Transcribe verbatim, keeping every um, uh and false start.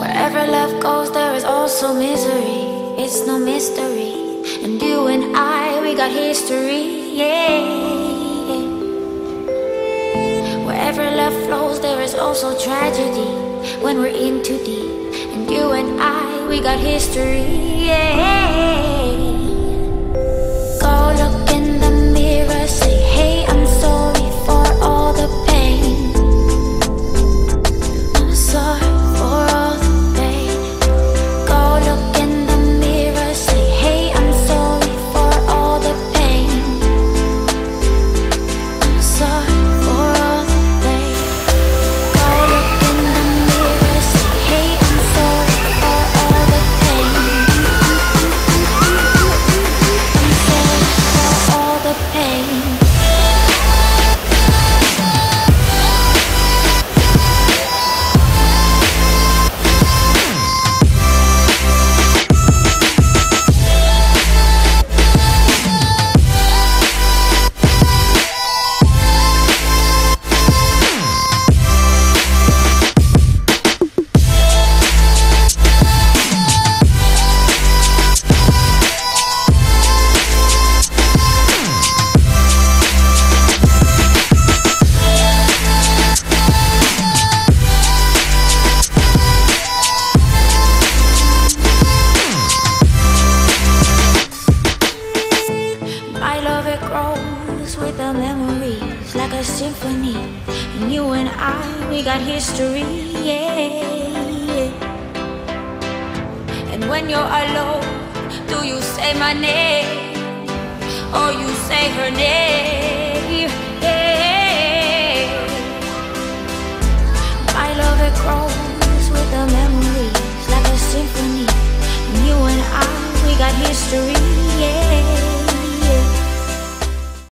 Wherever love goes, there is also misery. It's no mystery. And you and I, we got history, yeah. Wherever love flows, there is also tragedy. When we're in too deep, and you and I, we got history, yeah. Go look in the mirror, say, hey, I'm sorry for all the pain. I'm sorry. It's like a symphony, and you and I, we got history, yeah. And when you're alone, do you say my name, or you say her name, yeah. My love, it grows with the memories, like a symphony, and you and I, we got history, yeah.